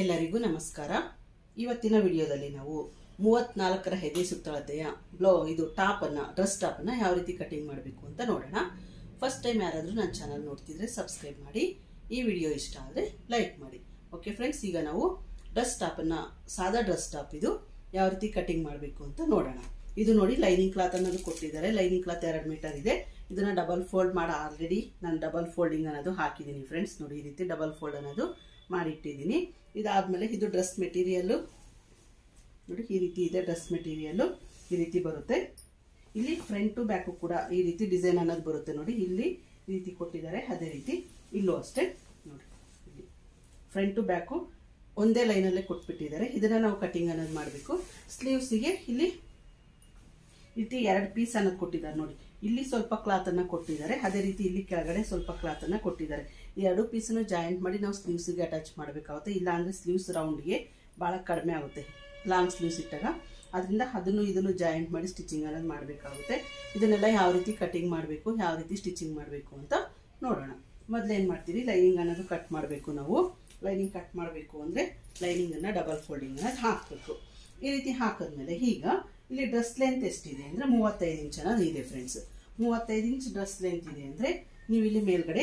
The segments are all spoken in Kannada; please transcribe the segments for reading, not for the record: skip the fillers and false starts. ಎಲ್ಲರಿಗೂ ನಮಸ್ಕಾರ. ಇವತ್ತಿನ ವಿಡಿಯೋದಲ್ಲಿ ನಾವು 34ರ ಹೆಜ್ಜೆ ಸುತ್ತಳತೆಯ ಡ್ರೆಸ್ ಟಾಪನ್ನು ಯಾವ ರೀತಿ ಕಟಿಂಗ್ ಮಾಡಬೇಕು ಅಂತ ನೋಡೋಣ. ಫಸ್ಟ್ ಟೈಮ್ ಯಾರಾದರೂ ನನ್ನ ಚಾನಲ್ ನೋಡ್ತಿದ್ರೆ ಸಬ್ಸ್ಕ್ರೈಬ್ ಮಾಡಿ, ಈ ವಿಡಿಯೋ ಇಷ್ಟ ಆದರೆ ಲೈಕ್ ಮಾಡಿ. ಓಕೆ ಫ್ರೆಂಡ್ಸ್, ಈಗ ನಾವು ಡ್ರೆಸ್ ಟಾಪನ್ನು, ಸಾದಾ ಡ್ರೆಸ್ ಟಾಪ್ ಇದು, ಯಾವ ರೀತಿ ಕಟಿಂಗ್ ಮಾಡಬೇಕು ಅಂತ ನೋಡೋಣ. ಇದು ನೋಡಿ ಲೈನಿಂಗ್ ಕ್ಲಾತ್ ಅನ್ನೋದು ಕೊಟ್ಟಿದ್ದಾರೆ. ಲೈನಿಂಗ್ ಕ್ಲಾತ್ 2 ಮೀಟರ್ ಇದೆ. ಇದನ್ನು ಡಬಲ್ ಫೋಲ್ಡ್ ಮಾಡಿ, ಆಲ್ರೆಡಿ ನಾನು ಡಬಲ್ ಫೋಲ್ಡಿಂಗ್ ಅನ್ನೋದು ಹಾಕಿದ್ದೀನಿ ಫ್ರೆಂಡ್ಸ್. ನೋಡಿ, ಈ ರೀತಿ ಡಬಲ್ ಫೋಲ್ಡ್ ಅನ್ನೋದು ಮಾಡಿಟ್ಟಿದ್ದೀನಿ. ಇದಾದಮೇಲೆ ಇದು ಡ್ರೆಸ್ ಮೆಟೀರಿಯಲ್ಲು ನೋಡಿ ಈ ರೀತಿ ಇದೆ. ಡ್ರೆಸ್ ಮೆಟೀರಿಯಲ್ಲು ಈ ರೀತಿ ಬರುತ್ತೆ. ಇಲ್ಲಿ ಫ್ರಂಟ್ ಟು ಬ್ಯಾಕು ಕೂಡ ಈ ರೀತಿ ಡಿಸೈನ್ ಅನ್ನೋದು ಬರುತ್ತೆ. ನೋಡಿ ಇಲ್ಲಿ ಈ ರೀತಿ ಕೊಟ್ಟಿದ್ದಾರೆ. ಅದೇ ರೀತಿ ಇಲ್ಲೂ ಅಷ್ಟೇ ನೋಡಿ, ಇಲ್ಲಿ ಫ್ರಂಟ್ ಟು ಬ್ಯಾಕು ಒಂದೇ ಲೈನಲ್ಲೇ ಕೊಟ್ಬಿಟ್ಟಿದ್ದಾರೆ. ಇದನ್ನು ನಾವು ಕಟಿಂಗ್ ಅನ್ನೋದು ಮಾಡಬೇಕು. ಸ್ಲೀವ್ಸಿಗೆ ಇಲ್ಲಿ ರೀತಿ 2 ಪೀಸ್ ಅನ್ನೋದು ಕೊಟ್ಟಿದ್ದಾರೆ. ನೋಡಿ ಇಲ್ಲಿ ಸ್ವಲ್ಪ ಕ್ಲಾತನ್ನು ಕೊಟ್ಟಿದ್ದಾರೆ. ಅದೇ ರೀತಿ ಇಲ್ಲಿ ಕೆಳಗಡೆ ಸ್ವಲ್ಪ ಕ್ಲಾತನ್ನು ಕೊಟ್ಟಿದ್ದಾರೆ. ಈ 2 ಪೀಸನ್ನು ಜಾಯಿಂಟ್ ಮಾಡಿ ನಾವು ಸ್ಲೀವ್ಸಿಗೆ ಅಟ್ಯಾಚ್ ಮಾಡಬೇಕಾಗುತ್ತೆ. ಇಲ್ಲಾಂದರೆ ಸ್ಲೀವ್ಸ್ ರೌಂಡ್ಗೆ ಭಾಳ ಕಡಿಮೆ ಆಗುತ್ತೆ ಲಾಂಗ್ ಸ್ಲೀವ್ಸ್ ಇಟ್ಟಾಗ. ಅದರಿಂದ ಅದನ್ನು ಇದನ್ನು ಜಾಯಿಂಟ್ ಮಾಡಿ ಸ್ಟಿಚಿಂಗ್ ಅನ್ನೋದು ಮಾಡಬೇಕಾಗುತ್ತೆ. ಇದನ್ನೆಲ್ಲ ಯಾವ ರೀತಿ ಕಟಿಂಗ್ ಮಾಡಬೇಕು, ಯಾವ ರೀತಿ ಸ್ಟಿಚಿಂಗ್ ಮಾಡಬೇಕು ಅಂತ ನೋಡೋಣ. ಮೊದಲು ಏನು ಮಾಡ್ತೀವಿ, ಲೈನಿಂಗ್ ಅನ್ನೋದು ಕಟ್ ಮಾಡಬೇಕು. ನಾವು ಲೈನಿಂಗ್ ಕಟ್ ಮಾಡಬೇಕು ಅಂದರೆ ಲೈನಿಂಗನ್ನು ಡಬಲ್ ಫೋಲ್ಡಿಂಗ್ ಅನ್ನೋದು ಹಾಕಬೇಕು. ಈ ರೀತಿ ಹಾಕಿದ್ಮೇಲೆ ಈಗ ಇಲ್ಲಿ ಡ್ರೆಸ್ ಲೆಂತ್ ಎಷ್ಟಿದೆ ಅಂದರೆ 35 ಇಂಚ್ ಅನ್ನೋದು ಇದೆ ಫ್ರೆಂಡ್ಸ್. 35 ಇಂಚ್ ಡ್ರೆಸ್ ಲೆಂತ್ ಇದೆ ಅಂದರೆ ನೀವು ಇಲ್ಲಿ ಮೇಲ್ಗಡೆ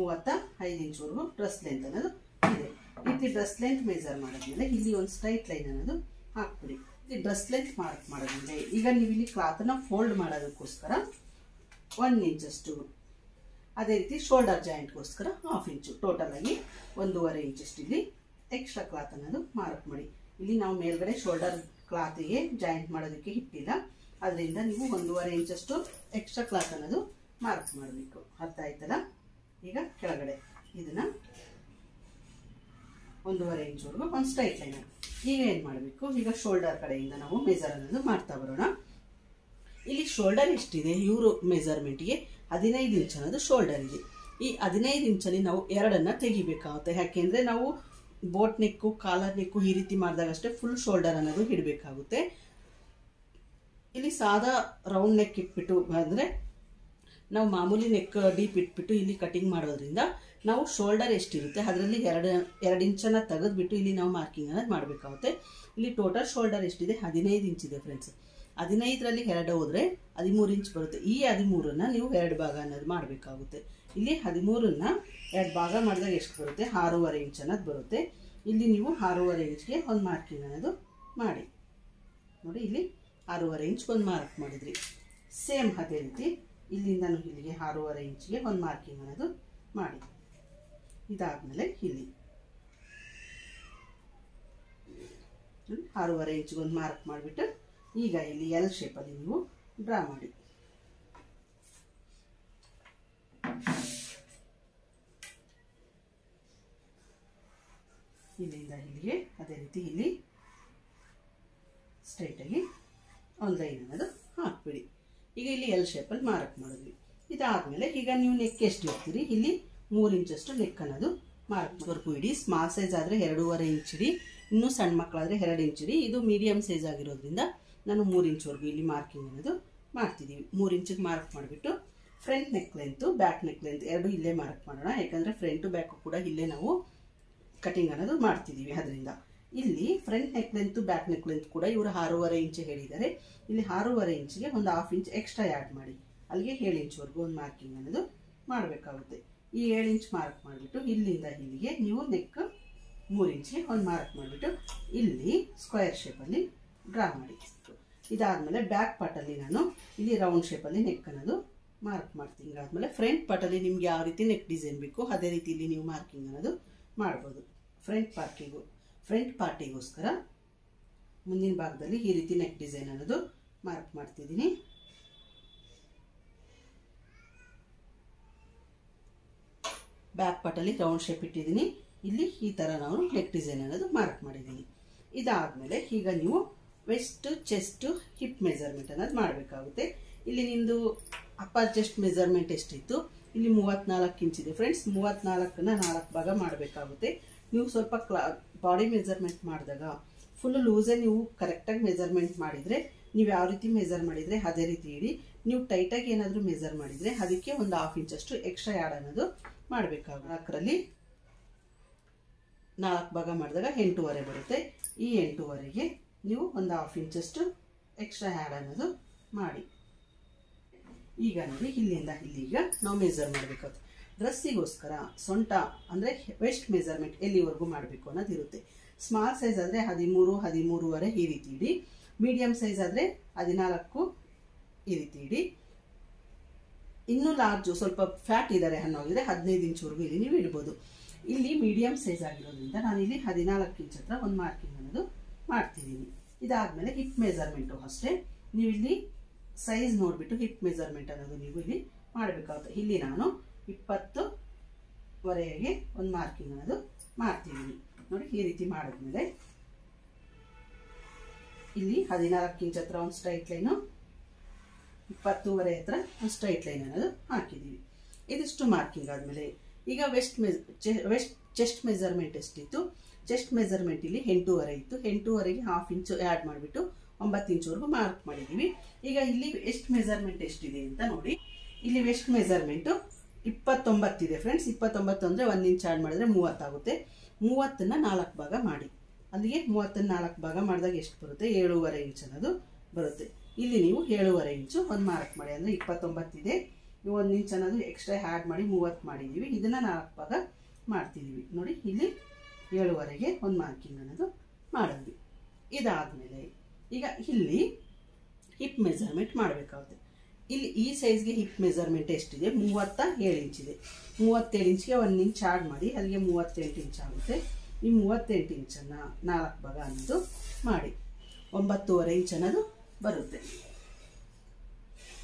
35 ಇಂಚ್ವರೆಗೂ ಡ್ರೆಸ್ ಲೆಂತ್ ಅನ್ನೋದು ಇದೆ. ಇಲ್ಲಿ ಡ್ರೆಸ್ ಲೆಂತ್ ಮೇಜರ್ ಮಾಡಿದ್ಮೇಲೆ ಇಲ್ಲಿ ಒಂದು ಸ್ಟ್ರೈಟ್ ಲೈನ್ ಅನ್ನೋದು ಹಾಕ್ಬಿಡಿ. ಇಲ್ಲಿ ಡ್ರೆಸ್ ಲೆಂತ್ ಮಾರ್ಕ್ ಮಾಡೋದ್ಮೇಲೆ ಈಗ ನೀವು ಇಲ್ಲಿ ಕ್ಲಾತನ್ನು ಫೋಲ್ಡ್ ಮಾಡೋದಕ್ಕೋಸ್ಕರ 1 ಇಂಚಷ್ಟು, ಅದೇ ರೀತಿ ಶೋಲ್ಡರ್ ಜಾಯಿಂಟ್ಗೋಸ್ಕರ 1/2 ಇಂಚು, ಟೋಟಲಾಗಿ 1.5 ಇಂಚಷ್ಟು ಇಲ್ಲಿ ಎಕ್ಸ್ಟ್ರಾ ಕ್ಲಾತ್ ಅನ್ನೋದು ಮಾರ್ಕ್ ಮಾಡಿ. ಇಲ್ಲಿ ನಾವು ಮೇಲ್ಗಡೆ ಶೋಲ್ಡರ್ ಕ್ಲಾತಿಗೆ ಜಾಯಿಂಟ್ ಮಾಡೋದಕ್ಕೆ ಇಟ್ಟಿಲ್ಲ, ಅದರಿಂದ ನೀವು 1.5 ಇಂಚಷ್ಟು ಎಕ್ಸ್ಟ್ರಾ ಕ್ಲಾತ್ ಅನ್ನೋದು ಮಾರ್ಕ್ ಮಾಡಬೇಕು. ಅರ್ಥ ಆಯ್ತಲ್ಲ? ಈಗ ಕೆಳಗಡೆ ಇದನ್ನು 1.5 ಇಂಚ್ವರೆಗೂ ಒಂದು ಸ್ಟ್ರೈಟ್ ಲೈನ್. ಈಗ ಏನು ಮಾಡಬೇಕು, ಈಗ ಶೋಲ್ಡರ್ ಕಡೆಯಿಂದ ನಾವು ಮೆಜರ್ ಅನ್ನೋದು ಮಾಡ್ತಾ ಬರೋಣ. ಇಲ್ಲಿ ಶೋಲ್ಡರ್ ಎಷ್ಟಿದೆ, ಇವರು ಮೆಜರ್ಮೆಂಟ್ಗೆ 15 ಇಂಚ್ ಅನ್ನೋದು ಶೋಲ್ಡರ್ ಇದೆ. ಈ 15 ಇಂಚಲ್ಲಿ ನಾವು 2ಅನ್ನು ತೆಗಿಬೇಕಾಗುತ್ತೆ. ಯಾಕೆಂದರೆ ನಾವು ಬೋಟ್ ನೆಕ್ಕು ಕಾಲರ್ ನೆಕ್ಕು ಈ ರೀತಿ ಮಾಡಿದಾಗಷ್ಟೇ ಫುಲ್ ಶೋಲ್ಡರ್ ಅನ್ನೋದು ಹಿಡಬೇಕಾಗುತ್ತೆ. ಇಲ್ಲಿ ಸಾದಾ ರೌಂಡ್ ನೆಕ್ ಇಟ್ಬಿಟ್ಟು ಅಂದರೆ ನಾವು ಮಾಮೂಲಿ ನೆಕ್ ಡೀಪ್ ಇಟ್ಬಿಟ್ಟು ಇಲ್ಲಿ ಕಟಿಂಗ್ ಮಾಡೋದ್ರಿಂದ ನಾವು ಶೋಲ್ಡರ್ ಎಷ್ಟಿರುತ್ತೆ ಅದರಲ್ಲಿ 2 ಇಂಚನ್ನು ತೆಗೆದುಬಿಟ್ಟು ಇಲ್ಲಿ ನಾವು ಮಾರ್ಕಿಂಗ್ ಅನ್ನೋದು ಮಾಡಬೇಕಾಗುತ್ತೆ. ಇಲ್ಲಿ ಟೋಟಲ್ ಶೋಲ್ಡರ್ ಎಷ್ಟಿದೆ, 15 ಇಂಚ್ ಇದೆ ಫ್ರೆಂಡ್ಸ್. 15ರಲ್ಲಿ 2 ಹೋದರೆ 13 ಇಂಚ್ ಬರುತ್ತೆ. ಈ 13ಅನ್ನು ನೀವು 2 ಭಾಗ ಅನ್ನೋದು ಮಾಡಬೇಕಾಗುತ್ತೆ. ಇಲ್ಲಿ 13ಅನ್ನು 2 ಭಾಗ ಮಾಡಿದಾಗ ಎಷ್ಟು ಬರುತ್ತೆ, 6.5 ಇಂಚ್ ಅನ್ನೋದು ಬರುತ್ತೆ. ಇಲ್ಲಿ ನೀವು 6.5 ಇಂಚ್ಗೆ ಒಂದು ಮಾರ್ಕಿಂಗ್ ಅನ್ನೋದು ಮಾಡಿ. ನೋಡಿ ಇಲ್ಲಿ 6.5 ಇಂಚ್ಗೆ ಒಂದು ಮಾರ್ಕ್ ಮಾಡಿದ್ರಿ. ಸೇಮ್ ಅದೇ ರೀತಿ ಇಲ್ಲಿಂದನೂ ಇಲ್ಲಿಗೆ 6.5 ಇಂಚ್ಗೆ ಒಂದು ಮಾರ್ಕಿಂಗ್ ಅನ್ನೋದು ಮಾಡಿ. ಇದಾದಮೇಲೆ ಇಲ್ಲಿ 6.5 ಇಂಚ್ಗೆ ಒಂದು ಮಾರ್ಕ್ ಮಾಡಿಬಿಟ್ಟು ಈಗ ಇಲ್ಲಿ ಎಲ್ ಶೇಪಲ್ಲಿ ನೀವು ಡ್ರಾ ಮಾಡಿ. ಇಲ್ಲಿಂದ ಇಲ್ಲಿಗೆ ಅದೇ ರೀತಿ ಇಲ್ಲಿ ಸ್ಟ್ರೈಟಾಗಿ ಒಂದು ಲೈನ್ ಅನ್ನೋದು ಹಾಕ್ಬಿಡಿ. ಈಗ ಇಲ್ಲಿ ಎಲ್ ಶೇಪಲ್ಲಿ ಮಾರ್ಕ್ ಮಾಡಿದ್ವಿ. ಇದಾದಮೇಲೆ ಈಗ ನೀವು ನೆಕ್ ಎಷ್ಟು ಇರ್ತೀರಿ, ಇಲ್ಲಿ 3 ಇಂಚಷ್ಟು ನೆಕ್ ಅನ್ನೋದು ಮಾರ್ಕ್ ವರ್ಕು ಇಡಿ. ಸ್ಮಾಲ್ ಸೈಜ್ ಆದರೆ 2.5 ಇಂಚ್ ಇಡಿ, ಇನ್ನೂ ಸಣ್ಣ ಮಕ್ಕಳಾದರೆ 2 ಇಂಚ್ ಇಡಿ. ಇದು ಮೀಡಿಯಮ್ ಸೈಜ್ ಆಗಿರೋದ್ರಿಂದ ನಾನು 3 ಇಂಚ್ವರೆಗೂ ಇಲ್ಲಿ ಮಾರ್ಕಿಂಗ್ ಅನ್ನೋದು ಮಾಡ್ತಿದ್ದೀವಿ. 3 ಇಂಚಿಗೆ ಮಾರ್ಕ್ ಮಾಡಿಬಿಟ್ಟು front neck length back neck length 2 ಇಲ್ಲೇ ಮಾರ್ಕ್ ಮಾಡೋಣ. ಯಾಕಂದರೆ ಫ್ರಂಟು ಬ್ಯಾಕು ಕೂಡ ಇಲ್ಲೇ ನಾವು ಕಟಿಂಗ್ ಅನ್ನೋದು ಮಾಡ್ತಿದ್ದೀವಿ. ಅದರಿಂದ ಇಲ್ಲಿ front neck length back neck length ಕೂಡ ಇವರು 6.5 ಇಂಚ್ ಹೇಳಿದ್ದಾರೆ. ಇಲ್ಲಿ 6.5 ಇಂಚ್ಗೆ ಒಂದು 1/2 ಇಂಚ್ ಎಕ್ಸ್ಟ್ರಾ ಆ್ಯಡ್ ಮಾಡಿ. ಅಲ್ಲಿಗೆ 7 ಇಂಚ್ವರೆಗೂ ಒಂದು ಮಾರ್ಕಿಂಗ್ ಅನ್ನೋದು ಮಾಡಬೇಕಾಗುತ್ತೆ. ಈ 7 ಇಂಚ್ ಮಾರ್ಕ್ ಮಾಡಿಬಿಟ್ಟು ಇಲ್ಲಿಂದ ಇಲ್ಲಿಗೆ ನೀವು ನೆಕ್ 3 ಇಂಚ್ಗೆ ಒಂದು ಮಾರ್ಕ್ ಮಾಡಿಬಿಟ್ಟು ಇಲ್ಲಿ ಸ್ಕ್ವೇರ್ ಶೇಪಲ್ಲಿ ಡ್ರಾ ಮಾಡಿ. ಇದಾದಮೇಲೆ ಬ್ಯಾಕ್ ಪಾರ್ಟಲ್ಲಿ ನಾನು ಇಲ್ಲಿ ರೌಂಡ್ ಶೇಪಲ್ಲಿ ನೆಕ್ ಅನ್ನೋದು ಮಾರ್ಕ್ ಮಾಡ್ತೀನಿ. ಆದಮೇಲೆ ಫ್ರಂಟ್ ಪಾರ್ಟಲ್ಲಿ ನಿಮ್ಗೆ ಯಾವ ರೀತಿ ನೆಕ್ ಡಿಸೈನ್ ಬೇಕು ಅದೇ ರೀತಿ ಇಲ್ಲಿ ನೀವು ಮಾರ್ಕಿಂಗ್ ಅನ್ನೋದು ಮಾಡ್ಬೋದು. ಫ್ರಂಟ್ ಪಾರ್ಟಿಗೋಸ್ಕರ ಮುಂದಿನ ಭಾಗದಲ್ಲಿ ಈ ರೀತಿ ನೆಕ್ ಡಿಸೈನ್ ಅನ್ನೋದು ಮಾರ್ಕ್ ಮಾಡ್ತಿದ್ದೀನಿ. ಬ್ಯಾಕ್ ಪಾರ್ಟಲ್ಲಿ ರೌಂಡ್ ಶೇಪ್ ಇಟ್ಟಿದ್ದೀನಿ. ಇಲ್ಲಿ ಈ ತರ ನಾನು ನೆಕ್ ಡಿಸೈನ್ ಅನ್ನೋದು ಮಾರ್ಕ್ ಮಾಡಿದ್ದೀನಿ. ಇದಾದ್ಮೇಲೆ ಈಗ ನೀವು ವೆಸ್ಟ್, ಚೆಸ್ಟ್, ಹಿಪ್ ಮೆಜರ್ಮೆಂಟ್ ಅನ್ನೋದು ಮಾಡಬೇಕಾಗುತ್ತೆ. ಇಲ್ಲಿ ನಿಮ್ಮದು ಅಪ್ಪರ್ ಚೆಸ್ಟ್ ಮೆಜರ್ಮೆಂಟ್ ಎಷ್ಟಿತ್ತು, ಇಲ್ಲಿ 34 ಇಂಚ್ ಇದೆ ಫ್ರೆಂಡ್ಸ್. 34ನ್ನ 4 ಭಾಗ ಮಾಡಬೇಕಾಗುತ್ತೆ. ನೀವು ಸ್ವಲ್ಪ ಬಾಡಿ ಮೆಜರ್ಮೆಂಟ್ ಮಾಡಿದಾಗ ಫುಲ್ ಲೂಸೇ ನೀವು ಕರೆಕ್ಟಾಗಿ ಮೆಜರ್ಮೆಂಟ್ ಮಾಡಿದರೆ, ನೀವು ಯಾವ ರೀತಿ ಮೆಜರ್ ಮಾಡಿದರೆ ಅದೇ ರೀತಿ ಇಡಿ. ನೀವು ಟೈಟಾಗಿ ಏನಾದರೂ ಮೆಜರ್ ಮಾಡಿದರೆ ಅದಕ್ಕೆ ಒಂದು 1/2 ಇಂಚಷ್ಟು ಎಕ್ಸ್ಟ್ರಾ ಆ್ಯಡ್ ಅನ್ನೋದು ಮಾಡಬೇಕಾಗುತ್ತೆ. 4ರಲ್ಲಿ 4 ಭಾಗ ಮಾಡಿದಾಗ 8.5 ಬರುತ್ತೆ. ಈ 8.5ಗೆ ನೀವು ಒಂದು 1/2 ಇಂಚಷ್ಟು ಎಕ್ಸ್ಟ್ರಾ ಆ್ಯಡ್ ಅನ್ನೋದು ಮಾಡಿ. ಈಗ ನೋಡಿ, ಇಲ್ಲಿಂದ ಇಲ್ಲಿಗೆ ನಾವು ಮೆಜರ್ ಮಾಡಬೇಕಾಗುತ್ತೆ. ಡ್ರೆಸ್ಸಿಗೋಸ್ಕರ ಸೊಂಟ ಅಂದರೆ ವೆಸ್ಟ್ ಮೆಜರ್ಮೆಂಟ್ ಎಲ್ಲಿವರೆಗೂ ಮಾಡಬೇಕು ಅನ್ನೋದಿರುತ್ತೆ. ಸ್ಮಾಲ್ ಸೈಜ್ ಆದರೆ 13, 13.5 ಈ ರೀತಿ ಇಡಿ. ಮೀಡಿಯಮ್ ಸೈಜ್ ಆದರೆ 14 ಈ ರೀತಿ ಇಡಿ. ಇನ್ನೂ ಲಾರ್ಜು ಸ್ವಲ್ಪ ಫ್ಯಾಟ್ ಇದ್ದಾರೆ ಅನ್ನೋದಿದೆ, 15 ಇಂಚ್ವರೆಗೂ ಇಲ್ಲಿ ನೀವು ಇಡ್ಬೋದು. ಇಲ್ಲಿ ಮೀಡಿಯಮ್ ಸೈಜ್ ಆಗಿರೋದ್ರಿಂದ ನಾನಿಲ್ಲಿ 14 ಇಂಚ್ ಹತ್ರ ಒಂದು ಮಾರ್ಕಿಂಗ್ ಅನ್ನೋದು ಮಾಡ್ತಿದ್ದೀನಿ. ಇದಾದಮೇಲೆ ಹಿಪ್ ಮೆಜರ್ಮೆಂಟು ಅಷ್ಟೇ. ನೀವು ಇಲ್ಲಿ ಸೈಜ್ ನೋಡಿಬಿಟ್ಟು ಹಿಪ್ ಮೆಜರ್ಮೆಂಟ್ ಅನ್ನೋದು ನೀವು ಇಲ್ಲಿ ಮಾಡಬೇಕಾಗುತ್ತೆ. ಇಲ್ಲಿ ನಾನು 20ವರೆಗೆ ಒಂದು ಮಾರ್ಕಿಂಗ್ ಅನ್ನೋದು ಮಾಡ್ತಿದ್ದೀನಿ. ನೋಡಿ, ಈ ರೀತಿ ಮಾಡಿದ್ಮೇಲೆ ಇಲ್ಲಿ 14 ಇಂಚ್ ಹತ್ರ ಒಂದು ಸ್ಟ್ರೈಟ್ ಲೈನು, 20ವರೆ ಹತ್ರ ಒಂದು ಸ್ಟ್ರೈಟ್ ಲೈನ್ ಅನ್ನೋದು ಹಾಕಿದ್ದೀವಿ. ಇದಿಷ್ಟು ಮಾರ್ಕಿಂಗ್ ಆದಮೇಲೆ ಈಗ ವೆಸ್ಟ್ ಚೆಸ್ಟ್ ಮೆಜರ್ಮೆಂಟ್ ಎಷ್ಟಿತ್ತು? ಚೆಸ್ಟ್ ಮೆಜರ್ಮೆಂಟ್ ಇಲ್ಲಿ 8.5 ಇತ್ತು. 8.5ಗೆ 1/2 ಇಂಚು ಆ್ಯಡ್ ಮಾಡಿಬಿಟ್ಟು 9 ಇಂಚ್ವರೆಗೂ ಮಾರ್ಕ್ ಮಾಡಿದ್ದೀವಿ. ಈಗ ಇಲ್ಲಿ ವೆಸ್ಟ್ ಮೆಜರ್ಮೆಂಟ್ ಎಷ್ಟಿದೆ ಅಂತ ನೋಡಿ. ಇಲ್ಲಿ ವೆಸ್ಟ್ ಮೆಜರ್ಮೆಂಟು 29 ಇದೆ ಫ್ರೆಂಡ್ಸ್. 29 ಅಂದರೆ 1 ಇಂಚ್ ಆ್ಯಡ್ ಮಾಡಿದ್ರೆ 30 ಆಗುತ್ತೆ. 30ನ್ನ 4 ಭಾಗ ಮಾಡಿ. ಅಲ್ಲಿಗೆ 30ನ್ನ 4 ಭಾಗ ಮಾಡಿದಾಗ ಎಷ್ಟು ಬರುತ್ತೆ? 7.5 ಇಂಚ್ ಅನ್ನೋದು ಬರುತ್ತೆ. ಇಲ್ಲಿ ನೀವು 7.5 ಇಂಚು ಒಂದು ಮಾರ್ಕ್ ಮಾಡಿ. ಅಂದರೆ 29 ಇದೆ, ನೀವು 1 ಇಂಚ್ ಅನ್ನೋದು ಎಕ್ಸ್ಟ್ರಾ ಆ್ಯಡ್ ಮಾಡಿ 30 ಮಾಡಿದ್ದೀವಿ. ಇದನ್ನು 4 ಭಾಗ ಮಾಡ್ತಿದ್ದೀವಿ. ನೋಡಿ, ಇಲ್ಲಿ 7.5ಗೆ ಒಂದು ಮಾರ್ಕಿಂಗ್ ಅನ್ನೋದು ಮಾಡಿದ್ವಿ. ಇದಾದಮೇಲೆ ಈಗ ಇಲ್ಲಿ ಹಿಪ್ ಮೆಜರ್ಮೆಂಟ್ ಮಾಡಬೇಕಾಗುತ್ತೆ. ಇಲ್ಲಿ ಈ ಸೈಜ್ಗೆ ಹಿಪ್ ಮೆಜರ್ಮೆಂಟ್ ಎಷ್ಟಿದೆ? 37 ಇಂಚ್ ಇದೆ. 37 ಇಂಚ್ಗೆ 1 ಇಂಚ್ ಆ್ಯಡ್ ಮಾಡಿ, ಅಲ್ಲಿಗೆ 38 ಇಂಚ್ ಆಗುತ್ತೆ. ಈ 38 ಇಂಚನ್ನು 4 ಭಾಗ ಅನ್ನೋದು ಮಾಡಿ 9.5 ಇಂಚ್ ಅನ್ನೋದು ಬರುತ್ತೆ.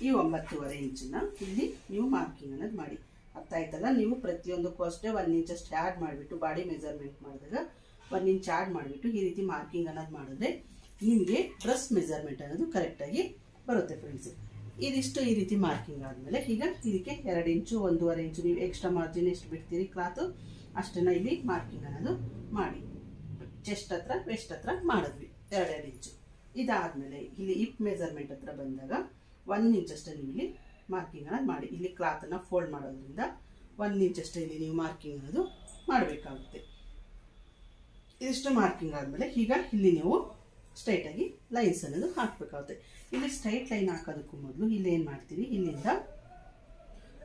ಈ 9.5 ಇಂಚನ್ನು ಇಲ್ಲಿ ನೀವು ಮಾರ್ಕಿಂಗ್ ಅನ್ನೋದು ಮಾಡಿ. ಅರ್ಥಾಯ್ತಲ್ಲ? ನೀವು ಪ್ರತಿಯೊಂದಕ್ಕೂ ಅಷ್ಟೇ 1 ಇಂಚಷ್ಟು ಆ್ಯಡ್ ಮಾಡಿಬಿಟ್ಟು ಬಾಡಿ ಮೆಜರ್ಮೆಂಟ್ ಮಾಡಿದಾಗ 1 ಇಂಚ್ ಆ್ಯಡ್ ಮಾಡಿಬಿಟ್ಟು ಈ ರೀತಿ ಮಾರ್ಕಿಂಗ್ ಅನ್ನೋದು ಮಾಡಿದ್ರೆ ನಿಮಗೆ ಡ್ರೆಸ್ ಮೆಜರ್ಮೆಂಟ್ ಅನ್ನೋದು ಕರೆಕ್ಟಾಗಿ ಬರುತ್ತೆ ಫ್ರೆಂಡ್ಸ್. ಇದಿಷ್ಟು ಈ ರೀತಿ ಮಾರ್ಕಿಂಗ್ ಆದಮೇಲೆ ಈಗ ಇದಕ್ಕೆ 2 ಇಂಚು 1.5 ಇಂಚು ನೀವು ಎಕ್ಸ್ಟ್ರಾ ಮಾರ್ಜಿನ್ ಎಷ್ಟು ಬಿಡ್ತೀರಿ ಕ್ಲಾತು ಅಷ್ಟನ್ನು ಇಲ್ಲಿ ಮಾರ್ಕಿಂಗ್ ಅನ್ನೋದು ಮಾಡಿ. ಚೆಸ್ಟ್ ಹತ್ರ, ವೆಸ್ಟ್ ಹತ್ರ ಮಾಡಿದ್ವಿ 2.5 ಇಂಚು. ಇದಾದಮೇಲೆ ಇಲ್ಲಿ ಹಿಪ್ ಮೆಜರ್ಮೆಂಟ್ ಹತ್ರ ಬಂದಾಗ 1 ಇಂಚಷ್ಟೇ ನೀವು ಇಲ್ಲಿ ಮಾರ್ಕಿಂಗ್ ಅನ್ನೋದು ಮಾಡಿ. ಇಲ್ಲಿ ಕ್ಲಾತನ್ನು ಫೋಲ್ಡ್ ಮಾಡೋದ್ರಿಂದ 1 ಇಂಚಷ್ಟೇ ಇಲ್ಲಿ ನೀವು ಮಾರ್ಕಿಂಗ್ ಅನ್ನೋದು ಮಾಡಬೇಕಾಗುತ್ತೆ. ಇದಿಷ್ಟು ಮಾರ್ಕಿಂಗ್ ಆದಮೇಲೆ ಈಗ ಇಲ್ಲಿ ನೀವು ಸ್ಟ್ರೈಟಾಗಿ ಲೈನ್ಸ್ ಅನ್ನೋದು ಹಾಕಬೇಕಾಗುತ್ತೆ. ಇಲ್ಲಿ ಸ್ಟ್ರೈಟ್ ಲೈನ್ ಹಾಕೋದಕ್ಕೂ ಮೊದಲು ಇಲ್ಲೇನು ಮಾಡ್ತೀವಿ, ಇಲ್ಲಿಂದ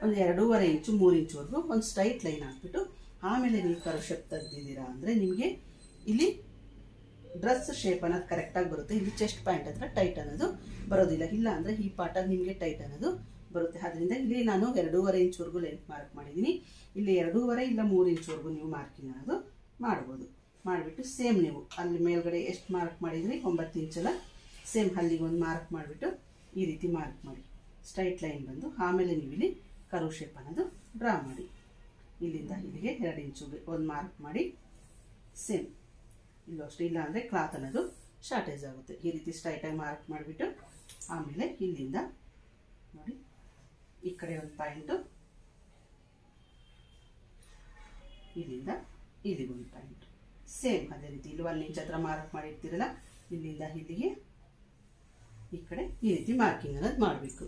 ಒಂದು 2.5 ಇಂಚು 3 ಇಂಚ್ವರೆಗೂ ಒಂದು ಸ್ಟ್ರೈಟ್ ಲೈನ್ ಹಾಕ್ಬಿಟ್ಟು ಆಮೇಲೆ ನೀವು ಕರ್ವ್ ಶೇಪ್ ತೆಗ್ದಿದ್ದೀರಾ ಅಂದರೆ ನಿಮಗೆ ಇಲ್ಲಿ ಡ್ರೆಸ್ ಶೇಪ್ ಅನ್ನೋದು ಕರೆಕ್ಟಾಗಿ ಬರುತ್ತೆ. ಇಲ್ಲಿ ಚೆಸ್ಟ್ ಪ್ಯಾಂಟ್ ಹತ್ರ ಟೈಟ್ ಅನ್ನೋದು ಬರೋದಿಲ್ಲ, ಇಲ್ಲ ಅಂದರೆ ಈ ಪಾರ್ಟಾಗಿ ನಿಮಗೆ ಟೈಟ್ ಅನ್ನೋದು ಬರುತ್ತೆ. ಅದರಿಂದ ಇಲ್ಲಿ ನಾನು 2.5 ಇಂಚ್ವರೆಗೂ ಲೆಂತ್ ಮಾರ್ಕ್ ಮಾಡಿದ್ದೀನಿ. ಇಲ್ಲಿ 2.5 ಇಲ್ಲ 3 ಇಂಚ್ವರೆಗೂ ನೀವು ಮಾರ್ಕಿಂಗ್ ಅನ್ನೋದು ಮಾಡ್ಬೋದು. ಮಾಡಿಬಿಟ್ಟು ಸೇಮ್ ನೀವು ಅಲ್ಲಿ ಮೇಲ್ಗಡೆ ಎಷ್ಟು ಮಾರ್ಕ್ ಮಾಡಿದ್ರಿ 9 ಇಂಚಲ್ಲ, ಸೇಮ್ ಅಲ್ಲಿಗೆ ಒಂದು ಮಾರ್ಕ್ ಮಾಡಿಬಿಟ್ಟು ಈ ರೀತಿ ಮಾರ್ಕ್ ಮಾಡಿ. ಸ್ಟ್ರೈಟ್ ಲೈನ್ ಬಂದು ಆಮೇಲೆ ನೀವು ಇಲ್ಲಿ ಕರ್ವ್ ಶೇಪ್ ಅನ್ನೋದು ಡ್ರಾ ಮಾಡಿ. ಇಲ್ಲಿಂದ ಇಲ್ಲಿಗೆ 2 ಇಂಚು ಒಂದು ಮಾರ್ಕ್ ಮಾಡಿ. ಸೇಮ್ ಇಲ್ಲೂ ಅಷ್ಟು, ಇಲ್ಲ ಅಂದರೆ ಕ್ಲಾತ್ ಅನ್ನೋದು ಶಾರ್ಟೇಜ್ ಆಗುತ್ತೆ. ಈ ರೀತಿ ಸ್ಟ್ರೈಟಾಗಿ ಮಾರ್ಕ್ ಮಾಡಿಬಿಟ್ಟು ಆಮೇಲೆ ಇಲ್ಲಿಂದ ನೋಡಿ ಈ ಕಡೆ ಒಂದು ಪಾಯಿಂಟು, ಇಲ್ಲಿಂದ ಇಲ್ಲಿಗೊಂದು ಪಾಯಿಂಟು. ಸೇಮ್ ಅದೇ ರೀತಿ ಇಲ್ಲಿ 1 ಇಂಚ್ ಹತ್ರ ಮಾರ್ಕ್ ಮಾಡಿರ್ತೀರಲ್ಲ, ಇಲ್ಲಿಂದ ಇಲ್ಲಿಗೆ ಈ ಕಡೆ ಈ ರೀತಿ ಮಾರ್ಕಿಂಗ್ ಅನ್ನೋದು ಮಾಡಬೇಕು.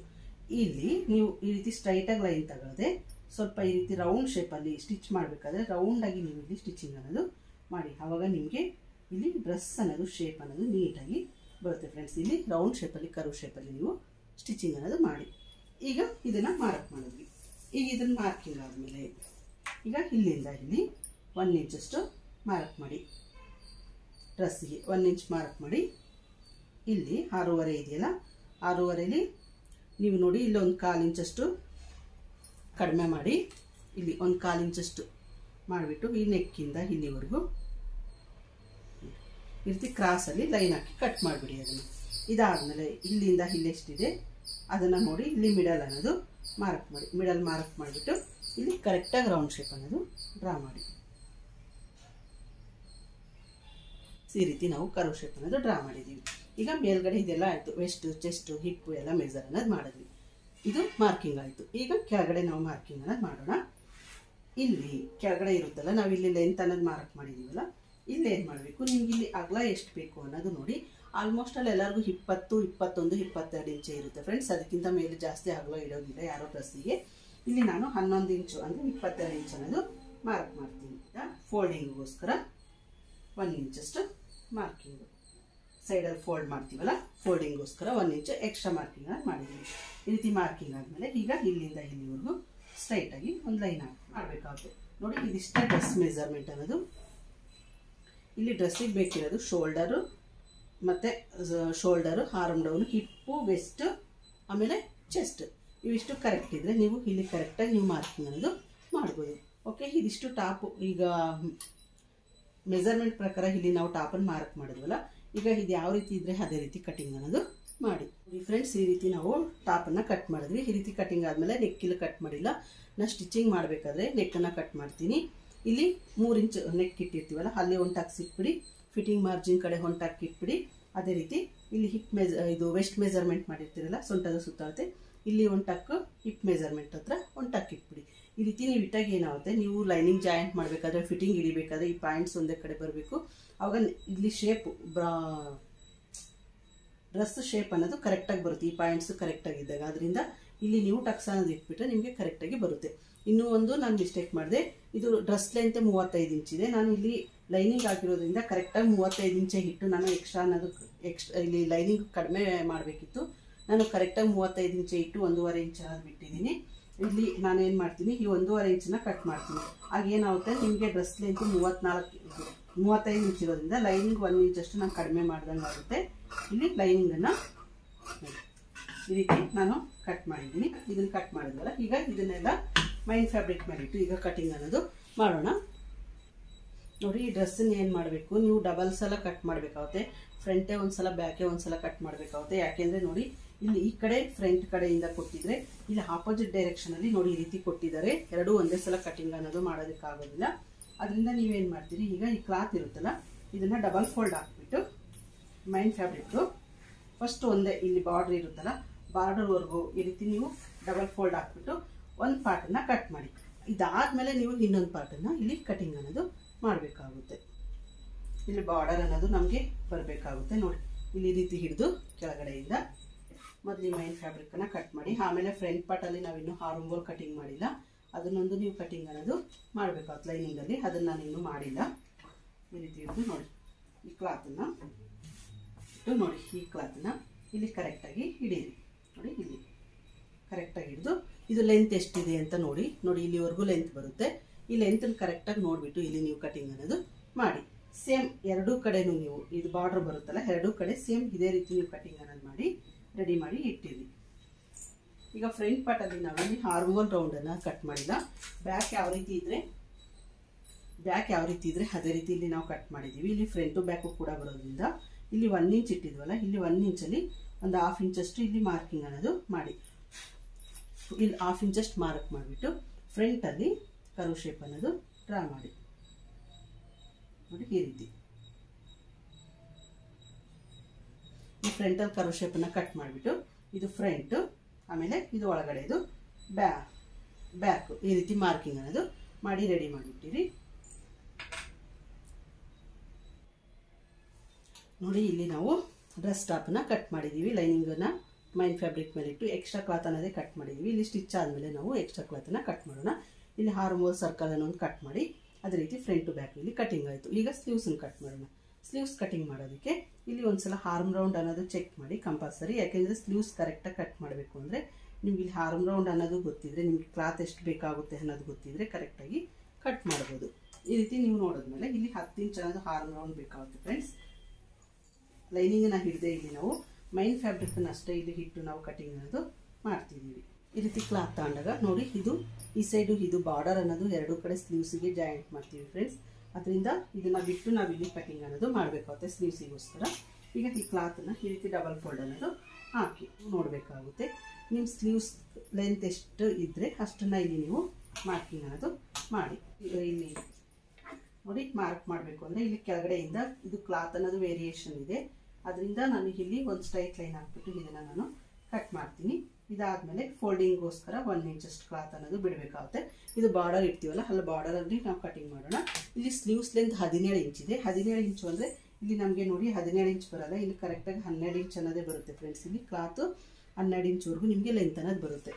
ಇಲ್ಲಿ ನೀವು ಈ ರೀತಿ ಸ್ಟ್ರೈಟಾಗಿ ಲೈನ್ ತಗೊಳ್ಳದೆ ಸ್ವಲ್ಪ ಈ ರೀತಿ ರೌಂಡ್ ಶೇಪಲ್ಲಿ ಸ್ಟಿಚ್ ಮಾಡಬೇಕಾದ್ರೆ ರೌಂಡಾಗಿ ನೀವು ಇಲ್ಲಿ ಸ್ಟಿಚಿಂಗ್ ಅನ್ನೋದು ಮಾಡಿ. ಆವಾಗ ನಿಮಗೆ ಇಲ್ಲಿ ಡ್ರೆಸ್ ಅನ್ನೋದು ಶೇಪ್ ಅನ್ನೋದು ನೀಟಾಗಿ ಬರುತ್ತೆ ಫ್ರೆಂಡ್ಸ್. ಇಲ್ಲಿ ರೌಂಡ್ ಶೇಪಲ್ಲಿ ಕರ್ವ್ ಶೇಪಲ್ಲಿ ನೀವು ಸ್ಟಿಚಿಂಗ್ ಅನ್ನೋದು ಮಾಡಿ. ಈಗ ಇದನ್ನು ಮಾರ್ಕ್ ಮಾಡಿದ್ವಿ. ಈಗ ಇದನ್ನು ಮಾರ್ಕಿಂಗ್ ಆದಮೇಲೆ ಈಗ ಇಲ್ಲಿಂದ ಇಲ್ಲಿ 1 ಇಂಚಷ್ಟು ಮಾರ್ಕ್ ಮಾಡಿ. ಡ್ರೆಸ್ಸಿಗೆ 1 ಇಂಚ್ ಮಾರ್ಕ್ ಮಾಡಿ. ಇಲ್ಲಿ 6.5 ಇದೆಯಲ್ಲ, 6.5ಲಿ ನೀವು ನೋಡಿ ಇಲ್ಲಿ 1/4 ಇಂಚಷ್ಟು ಕಡಿಮೆ ಮಾಡಿ. ಇಲ್ಲಿ 1/4 ಇಂಚಷ್ಟು ಮಾಡಿಬಿಟ್ಟು ಈ ನೆಕ್ಕಿಂದ ಇಲ್ಲಿವರೆಗೂ ಈ ರೀತಿ ಕ್ರಾಸಲ್ಲಿ ಲೈನ್ ಹಾಕಿ ಕಟ್ ಮಾಡಿಬಿಡಿ ಅದನ್ನು. ಇದಾದಮೇಲೆ ಇಲ್ಲಿಂದ ಇಲ್ಲೆಷ್ಟಿದೆ ಅದನ್ನು ನೋಡಿ ಇಲ್ಲಿ ಮಿಡಲ್ ಅನ್ನೋದು ಮಾರ್ಕ್ ಮಾಡಿ. ಮಿಡಲ್ ಮಾರ್ಕ್ ಮಾಡಿಬಿಟ್ಟು ಇಲ್ಲಿ ಕರೆಕ್ಟಾಗಿ ರೌಂಡ್ ಶೇಪ್ ಅನ್ನೋದು ಡ್ರಾ ಮಾಡಿ. ಈ ರೀತಿ ನಾವು ಕರ್ವ್ ಶೇಪ್ ಅನ್ನು ಡ್ರಾ ಮಾಡಿದೀವಿ. ಈಗ ಮೇಲ್ಗಡೆ ಇದೆಲ್ಲ ಆಯ್ತು, ವೆಸ್ಟ್, ಚೆಸ್ಟ್, ಹಿಪ್ ಎಲ್ಲ ಮೆಜರ್ ಅನ್ನೋದು ಮಾಡಿದ್ವಿ. ಇದು ಮಾರ್ಕಿಂಗ್ ಆಯಿತು. ಈಗ ಕೆಳಗಡೆ ನಾವು ಮಾರ್ಕಿಂಗ್ ಅನ್ನೋದು ಮಾಡೋಣ. ಇಲ್ಲಿ ಕೆಳಗಡೆ ಇರುತ್ತಲ್ಲ, ನಾವು ಇಲ್ಲಿ ಲೆಂತ್ ಅನ್ನೋದು ಮಾರ್ಕ್ ಮಾಡಿದ್ದೀವಲ್ಲ, ಇಲ್ಲಿ ಏನು ಮಾಡಬೇಕು, ನಿಮ್ಗೆ ಇಲ್ಲಿ ಅಗಲ ಎಷ್ಟು ಬೇಕು ಅನ್ನೋದು ನೋಡಿ. ಆಲ್ಮೋಸ್ಟ್ ಅಲ್ಲಿ ಎಲ್ಲರಿಗೂ 20, 21, 22 ಇಂಚೆ ಇರುತ್ತೆ ಫ್ರೆಂಡ್ಸ್. ಅದಕ್ಕಿಂತ ಮೇಲೆ ಜಾಸ್ತಿ ಅಗಲ ಇಡೋದಿಲ್ಲ ಯಾರೋ ಡ್ರೆಸ್ಸಿಗೆ. ಇಲ್ಲಿ ನಾನು 11 ಇಂಚು ಅಂದರೆ 22 ಇಂಚ್ ಅನ್ನೋದು ಮಾರ್ಕ್ ಮಾಡ್ತೀನಿ. ಫೋಲ್ಡಿಂಗ್ಗೋಸ್ಕರ 1 ಇಂಚಷ್ಟು ಮಾರ್ಕಿಂಗು, ಸೈಡಲ್ಲಿ ಫೋಲ್ಡ್ ಮಾಡ್ತೀವಲ್ಲ, ಫೋಲ್ಡಿಂಗ್ಗೋಸ್ಕರ 1 ಇಂಚು ಎಕ್ಸ್ಟ್ರಾ ಮಾರ್ಕಿಂಗ್ ಮಾಡಿದ್ದೀವಿ. ಈ ರೀತಿ ಮಾರ್ಕಿಂಗ್ ಆದಮೇಲೆ ಈಗ ಇಲ್ಲಿಂದ ಇಲ್ಲಿವರೆಗೂ ಸ್ಟ್ರೈಟಾಗಿ ಒಂದು ಲೈನ್ ಮಾಡಬೇಕಾಗುತ್ತೆ ನೋಡಿ. ಇದಿಷ್ಟ ಡ್ರೆಸ್ ಮೆಜರ್ಮೆಂಟ್ ಅನ್ನೋದು. ಇಲ್ಲಿ ಡ್ರೆಸ್ಸಿಗೆ ಬೇಕಿರೋದು ಶೋಲ್ಡರು ಮತ್ತು ಹಾರ್ಮ್ ಡೌನ್, ಹಿಪ್ಪು, ವೆಸ್ಟ್, ಆಮೇಲೆ ಚೆಸ್ಟ್. ಇವಿಷ್ಟು ಕರೆಕ್ಟ್ ಇದ್ದರೆ ನೀವು ಇಲ್ಲಿ ಕರೆಕ್ಟಾಗಿ ನೀವು ಮಾರ್ಕಿಂಗ್ ಅನ್ನೋದು ಮಾಡ್ಬೋದು. ಓಕೆ, ಇದಿಷ್ಟು ಟಾಪು. ಈಗ ಮೆಜರ್ಮೆಂಟ್ ಪ್ರಕಾರ ಇಲ್ಲಿ ನಾವು ಟಾಪನ್ನು ಮಾರ್ಕ್ ಮಾಡಿದ್ವಲ್ಲ, ಈಗ ಇದು ಯಾವ ರೀತಿ ಇದ್ದರೆ ಅದೇ ರೀತಿ ಕಟಿಂಗ್ ಅನ್ನೋದು ಮಾಡಿ ಫ್ರೆಂಡ್ಸ್. ಈ ರೀತಿ ನಾವು ಟಾಪನ್ನು ಕಟ್ ಮಾಡಿದ್ವಿ. ಈ ರೀತಿ ಕಟಿಂಗ್ ಆದಮೇಲೆ ನೆಕ್ಕಿಲ್ಲಿ ಕಟ್ ಮಾಡಿಲ್ಲ, ನಾನು ಸ್ಟಿಚಿಂಗ್ ಮಾಡಬೇಕಾದ್ರೆ ನೆಕ್ಕನ್ನು ಕಟ್ ಮಾಡ್ತೀನಿ. ಇಲ್ಲಿ 3 ಇಂಚ್ ನೆಕ್ ಇಟ್ಟಿರ್ತೀವಲ್ಲ, ಅಲ್ಲಿ ಒಂಟಾಕಿ ಇಟ್ಬಿಡಿ, ಫಿಟ್ಟಿಂಗ್ ಮಾರ್ಜಿನ್ ಕಡೆ ಹೊಂಟಾಕಿ ಇಟ್ಬಿಡಿ. ಅದೇ ರೀತಿ ಇಲ್ಲಿ ಹಿಪ್ ವೆಸ್ಟ್ ಮೆಜರ್ಮೆಂಟ್ ಮಾಡಿರ್ತೀರಲ್ಲ, ಸೊಂಟದ ಸುತ್ತಾಗುತ್ತೆ, ಇಲ್ಲಿ ಒಂಟಾಕು ಹಿಪ್ ಮೆಜರ್ಮೆಂಟ್ ಹತ್ರ ಒಂಟಾಕಿ ಇಟ್ಬಿಡಿ. ಈ ರೀತಿ ನೀವು ಇಟ್ಟಾಗ ಏನಾಗುತ್ತೆ, ನೀವು ಲೈನಿಂಗ್ ಜಾಯಿಂಟ್ ಮಾಡಬೇಕಾದ್ರೆ, ಫಿಟ್ಟಿಂಗ್ ಹಿಡಿಬೇಕಾದ್ರೆ ಈ ಪಾಯಿಂಟ್ಸ್ ಒಂದೇ ಕಡೆ ಬರಬೇಕು. ಆವಾಗ ಇಲ್ಲಿ ಶೇಪ್, ಡ್ರೆಸ್ ಶೇಪ್ ಅನ್ನೋದು ಕರೆಕ್ಟಾಗಿ ಬರುತ್ತೆ ಈ ಪಾಯಿಂಟ್ಸು ಕರೆಕ್ಟಾಗಿದ್ದಾಗ. ಅದರಿಂದ ಇಲ್ಲಿ ನೀವು ಟಕ್ಸ್ ಅನ್ನೋದು ಇಟ್ಬಿಟ್ರೆ ನಿಮಗೆ ಕರೆಕ್ಟಾಗಿ ಬರುತ್ತೆ. ಇನ್ನೂ ಒಂದು ನಾನು ಮಿಸ್ಟೇಕ್ ಮಾಡಿದೆ, ಇದು ಡ್ರೆಸ್ ಲೆಂತ್ 35 ಇಂಚಿದೆ. ನಾನು ಇಲ್ಲಿ ಲೈನಿಂಗ್ ಹಾಕಿರೋದ್ರಿಂದ ಕರೆಕ್ಟಾಗಿ 35 ಇಂಚೆ ಇಟ್ಟು ನಾನು ಎಕ್ಸ್ಟ್ರಾ ಅನ್ನೋದು ಇಲ್ಲಿ ಲೈನಿಂಗ್ ಕಡಿಮೆ ಮಾಡಬೇಕಿತ್ತು. ನಾನು ಕರೆಕ್ಟಾಗಿ 35 ಇಂಚೆ ಇಟ್ಟು 1.5 ಇಂಚ್ ಅನ್ನೋದು ಬಿಟ್ಟಿದ್ದೀನಿ. ಇಲ್ಲಿ ನಾನೇನು ಮಾಡ್ತೀನಿ, ಈ 1.5 ಇಂಚನ್ನ ಕಟ್ ಮಾಡ್ತೀನಿ. ಆಗೇನಾಗುತ್ತೆ, ನಿಮಗೆ ಡ್ರೆಸ್ ಲೆಂತ್ 35 ಇಂಚ್ ಇರೋದ್ರಿಂದ ಲೈನಿಂಗ್ 1 ಇಂಚಷ್ಟು ನಾನು ಕಡಿಮೆ ಮಾಡ್ದಂಗೆ ಆಗುತ್ತೆ. ಇಲ್ಲಿ ಲೈನಿಂಗನ್ನು ಈ ರೀತಿ ನಾನು ಕಟ್ ಮಾಡಿದ್ದೀನಿ. ಇದನ್ನು ಕಟ್ ಮಾಡಿದ್ವಲ್ಲ, ಈಗ ಇದನ್ನೆಲ್ಲ ಮೈನ್ ಫ್ಯಾಬ್ರಿಕ್ ಮಾಡಿಟ್ಟು ಈಗ ಕಟಿಂಗ್ ಅನ್ನೋದು ಮಾಡೋಣ ನೋಡಿ. ಈ ಡ್ರೆಸ್ಸನ್ನು ಏನು ಮಾಡಬೇಕು, ನೀವು ಡಬಲ್ ಸಲ ಕಟ್ ಮಾಡಬೇಕಾಗುತ್ತೆ. ಫ್ರಂಟೇ ಒಂದು ಸಲ, ಬ್ಯಾಕೇ ಒಂದು ಸಲ ಕಟ್ ಮಾಡಬೇಕಾಗುತ್ತೆ. ಯಾಕೆಂದರೆ ನೋಡಿ, ಇಲ್ಲಿ ಈ ಕಡೆ ಫ್ರಂಟ್ ಕಡೆಯಿಂದ ಕೊಟ್ಟಿದ್ರೆ, ಇಲ್ಲಿ ಆಪೋಸಿಟ್ ಡೈರೆಕ್ಷನಲ್ಲಿ ನೋಡಿ ಈ ರೀತಿ ಕೊಟ್ಟಿದ್ದಾರೆ. ಎರಡೂ ಒಂದೇ ಸಲ ಕಟಿಂಗ್ ಅನ್ನೋದು ಮಾಡೋದಕ್ಕಾಗೋದಿಲ್ಲ. ಅದರಿಂದ ನೀವೇನು ಮಾಡ್ತೀರಿ, ಈಗ ಈ ಕ್ಲಾತ್ ಇರುತ್ತಲ್ಲ, ಇದನ್ನು ಡಬಲ್ ಫೋಲ್ಡ್ ಹಾಕ್ಬಿಟ್ಟು ಮೈನ್ ಫ್ಯಾಬ್ರಿಕ್ಕು ಫಸ್ಟ್ ಒಂದೇ ಇಲ್ಲಿ ಬಾರ್ಡ್ರ್ ಇರುತ್ತಲ್ಲ, ಬಾರ್ಡರ್ವರೆಗೂ ಈ ರೀತಿ ನೀವು ಡಬಲ್ ಫೋಲ್ಡ್ ಹಾಕ್ಬಿಟ್ಟು ಒಂದು ಪಾರ್ಟನ್ನು ಕಟ್ ಮಾಡಿ. ಇದಾದಮೇಲೆ ನೀವು ಇನ್ನೊಂದು ಪಾರ್ಟನ್ನು ಇಲ್ಲಿ ಕಟಿಂಗ್ ಅನ್ನೋದು ಮಾಡಬೇಕಾಗುತ್ತೆ. ಇಲ್ಲಿ ಬಾರ್ಡರ್ ಅನ್ನೋದು ನಮಗೆ ಬರಬೇಕಾಗುತ್ತೆ ನೋಡಿ. ಇಲ್ಲಿ ರೀತಿ ಹಿಡಿದು ಕೆಳಗಡೆಯಿಂದ ಮೊದಲು ಮೈನ್ ಫ್ಯಾಬ್ರಿಕನ್ನು ಕಟ್ ಮಾಡಿ. ಆಮೇಲೆ ಫ್ರಂಟ್ ಪಾರ್ಟಲ್ಲಿ ನಾವಿನ್ನೂ ಹಾರ್ಮ್ ಹೋಲ್ ಕಟಿಂಗ್ ಮಾಡಿಲ್ಲ, ಅದನ್ನೊಂದು ನೀವು ಕಟಿಂಗ್ ಅನ್ನೋದು ಮಾಡಬೇಕಾಗುತ್ತೆ ಲೈನಿಂಗಲ್ಲಿ. ಅದನ್ನು ನಾನು ಇನ್ನೂ ಮಾಡಿಲ್ಲ. ಈ ರೀತಿ ಹಿಡಿದು ನೋಡಿ, ಈ ಕ್ಲಾತನ್ನು ಇಟ್ಟು ನೋಡಿ, ಈ ಕ್ಲಾತನ್ನು ಇಲ್ಲಿ ಕರೆಕ್ಟಾಗಿ ಹಿಡೀರಿ ನೋಡಿ. ಇಲ್ಲಿ ಕರೆಕ್ಟಾಗಿ ಹಿಡಿದು ಇದು ಲೆಂತ್ ಎಷ್ಟಿದೆ ಅಂತ ನೋಡಿ. ನೋಡಿ ಇಲ್ಲಿವರೆಗೂ ಲೆಂತ್ ಬರುತ್ತೆ. ಈ ಲೆಂತನ್ನು ಕರೆಕ್ಟಾಗಿ ನೋಡಿಬಿಟ್ಟು ಇಲ್ಲಿ ನೀವು ಕಟಿಂಗ್ ಅನ್ನೋದು ಮಾಡಿ. ಸೇಮ್ ಎರಡೂ ಕಡೆನೂ ನೀವು ಇದು ಬಾರ್ಡ್ರ್ ಬರುತ್ತಲ್ಲ, ಎರಡೂ ಕಡೆ ಸೇಮ್ ಇದೇ ರೀತಿ ನೀವು ಕಟಿಂಗ್ ಅನ್ನೋದು ಮಾಡಿ ರೆಡಿ ಮಾಡಿ ಇಟ್ಟಿರಿ. ಈಗ ಫ್ರಂಟ್ ಪಾರ್ಟಲ್ಲಿ ನಾವಿಲ್ಲಿ ಹಾರ್ಮೋನ್ ರೌಂಡನ್ನು ಕಟ್ ಮಾಡಿಲ್ಲ. ಬ್ಯಾಕ್ ಯಾವ ರೀತಿ ಇದ್ದರೆ ಅದೇ ರೀತಿ ಇಲ್ಲಿ ನಾವು ಕಟ್ ಮಾಡಿದ್ದೀವಿ. ಇಲ್ಲಿ ಫ್ರಂಟು ಬ್ಯಾಕು ಕೂಡ ಬರೋದ್ರಿಂದ ಇಲ್ಲಿ 1 ಇಂಚ್ ಇಟ್ಟಿದ್ವಲ್ಲ, ಇಲ್ಲಿ 1 ಇಂಚಲ್ಲಿ ಒಂದು 1/2 ಇಂಚಷ್ಟು ಇಲ್ಲಿ ಮಾರ್ಕಿಂಗ್ ಅನ್ನೋದು ಮಾಡಿ. ಇಲ್ಲಿ 1/2 ಇಂಚಷ್ಟು ಮಾರ್ಕ್ ಮಾಡಿಬಿಟ್ಟು ಫ್ರಂಟಲ್ಲಿ ಕರ್ವ್ ಶೇಪ್ ಅನ್ನೋದು ಡ್ರಾ ಮಾಡಿ ನೋಡಿ. ಈ ರೀತಿ ಈ ಫ್ರಂಟಲ್ಲಿ ಕರ್ವ್ ಶೇಪನ್ನು ಕಟ್ ಮಾಡಿಬಿಟ್ಟು ಇದು ಫ್ರಂಟು, ಆಮೇಲೆ ಇದು ಒಳಗಡೆ, ಇದು ಬ್ಯಾಕು, ಈ ರೀತಿ ಮಾರ್ಕಿಂಗ್ ಅನ್ನೋದು ಮಾಡಿ ರೆಡಿ ಮಾಡಿಬಿಟ್ಟಿರಿ ನೋಡಿ. ಇಲ್ಲಿ ನಾವು ಡ್ರೆಸ್ ಟಾಪನ್ನು ಕಟ್ ಮಾಡಿದ್ದೀವಿ, ಲೈನಿಂಗನ್ನು ಮೈನ್ ಫ್ಯಾಬ್ರಿಕ್ ಮೇಲೆ ಇಟ್ಟು ಎಕ್ಸ್ಟ್ರಾ ಕ್ಲಾತ್ ಅನ್ನೋದೇ ಕಟ್ ಮಾಡಿದ್ದೀವಿ. ಇಲ್ಲಿ ಸ್ಟಿಚ್ ಆದಮೇಲೆ ನಾವು ಎಕ್ಸ್ಟ್ರಾ ಕ್ಲಾತನ್ನು ಕಟ್ ಮಾಡೋಣ. ಇಲ್ಲಿ ಹಾರ್ಮೋಲ್ ಸರ್ಕಲ್ ಅನ್ನೊಂದು ಕಟ್ ಮಾಡಿ, ಅದೇ ರೀತಿ ಫ್ರಂಟು ಬ್ಯಾಕ್ ಇಲ್ಲಿ ಕಟಿಂಗ್ ಆಯಿತು. ಈಗ ಸ್ಲೀವ್ಸನ್ನು ಕಟ್ ಮಾಡೋಣ. ಸ್ಲೀವ್ಸ್ ಕಟಿಂಗ್ ಮಾಡೋದಕ್ಕೆ ಇಲ್ಲಿ ಒಂದು ಸಲ ಹಾರ್ಮ್ ರೌಂಡ್ ಅನ್ನೋದು ಚೆಕ್ ಮಾಡಿ ಕಂಪಲ್ಸರಿ. ಯಾಕೆಂದರೆ ಸ್ಲೀವ್ಸ್ ಕರೆಕ್ಟಾಗಿ ಕಟ್ ಮಾಡಬೇಕು ಅಂದರೆ ನಿಮ್ಗೆ ಇಲ್ಲಿ ಹಾರ್ಮ್ ರೌಂಡ್ ಅನ್ನೋದು ಗೊತ್ತಿದ್ದರೆ, ನಿಮಗೆ ಕ್ಲಾತ್ ಎಷ್ಟು ಬೇಕಾಗುತ್ತೆ ಅನ್ನೋದು ಗೊತ್ತಿದ್ದರೆ ಕರೆಕ್ಟಾಗಿ ಕಟ್ ಮಾಡ್ಬೋದು. ಈ ರೀತಿ ನೀವು ನೋಡಿದ್ಮೇಲೆ ಇಲ್ಲಿ 10 ಇಂಚ್ ಅನ್ನೋದು ಹಾರ್ಮ್ ರೌಂಡ್ ಬೇಕಾಗುತ್ತೆ ಫ್ರೆಂಡ್ಸ್. ಲೈನಿಂಗನ್ನು ಹಿಡಿದೇ ಇಲ್ಲಿ ನಾವು ಮೈನ್ ಫ್ಯಾಬ್ರಿಕನ್ನು ಅಷ್ಟೇ ಇಲ್ಲಿ ಹಿಟ್ಟು ನಾವು ಕಟಿಂಗ್ ಅನ್ನೋದು ಮಾಡ್ತಿದ್ದೀವಿ. ಈ ರೀತಿ ಕ್ಲಾತ್ ತಗೊಂಡಾಗ ನೋಡಿ, ಇದು ಈ ಸೈಡು ಇದು ಬಾರ್ಡರ್ ಅನ್ನೋದು ಎರಡೂ ಕಡೆ ಸ್ಲೀವ್ಸಿಗೆ ಜಾಯಿಂಟ್ ಮಾಡ್ತೀವಿ ಫ್ರೆಂಡ್ಸ್. ಅದರಿಂದ ಇದನ್ನು ಬಿಟ್ಟು ನಾವು ಇಲ್ಲಿ ಕಟಿಂಗ್ ಅನ್ನೋದು ಮಾಡಬೇಕಾಗುತ್ತೆ ಸ್ಲೀವ್ಸಿಗೋಸ್ಕರ. ಈಗ ಈ ಕ್ಲಾತನ್ನು ಈ ರೀತಿ ಡಬಲ್ ಫೋಲ್ಡ್ ಅನ್ನೋದು ಹಾಕಿ ನೋಡಬೇಕಾಗುತ್ತೆ. ನಿಮ್ಮ ಸ್ಲೀವ್ಸ್ ಲೆಂತ್ ಎಷ್ಟು ಇದ್ದರೆ ಅಷ್ಟನ್ನು ಇಲ್ಲಿ ನೀವು ಮಾರ್ಕಿಂಗ್ ಅನ್ನೋದು ಮಾಡಿ. ಇಲ್ಲಿ ನೋಡಿ ಮಾರ್ಕ್ ಮಾಡಬೇಕು ಅಂದ್ರೆ ಇಲ್ಲಿ ಕೆಳಗಡೆಯಿಂದ ಇದು ಕ್ಲಾತ್ ಅನ್ನೋದು ವೇರಿಯೇಷನ್ ಇದೆ ಅದರಿಂದ ನಾನು ಇಲ್ಲಿ ಒಂದು ಸ್ಟ್ರೈಟ್ ಲೈನ್ ಹಾಕಿಬಿಟ್ಟು ಇದನ್ನ ನಾನು ಕಟ್ ಮಾಡ್ತೀನಿ ಇದಾದ್ಮೇಲೆ ಫೋಲ್ಡಿಂಗ್ ಗೋಸ್ಕರ 1 ಇಂಚ್ ಅಷ್ಟು ಕ್ಲಾತ್ ಅನ್ನೋದು ಬಿಡಬೇಕಾಗುತ್ತೆ ಇದು ಬಾರ್ಡರ್ ಇರ್ತೀವಲ್ಲ ಅಲ್ಲಿ ಬಾರ್ಡರ್ ಅಲ್ಲಿ ನಾವು ಕಟಿಂಗ್ ಮಾಡೋಣ ಇಲ್ಲಿ ಸ್ಲೀವ್ಸ್ ಲೆಂತ್ 17 ಇಂಚ್ ಇದೆ 17 ಇಂಚ್ ಅಂದ್ರೆ ಇಲ್ಲಿ ನಮಗೆ ನೋಡಿ 17 ಇಂಚ್ ಬರಲ್ಲ ಇಲ್ಲಿ ಕರೆಕ್ಟ್ ಆಗಿ 12 ಇಂಚ್ ಅನ್ನೋದೇ ಬರುತ್ತೆ ಫ್ರೆಂಡ್ಸ್ ಇಲ್ಲಿ ಕ್ಲಾತ್ 12 ಇಂಚ್ ವರೆಗೂ ನಿಮಗೆ ಲೆಂತ್ ಅನ್ನೋದು ಬರುತ್ತೆ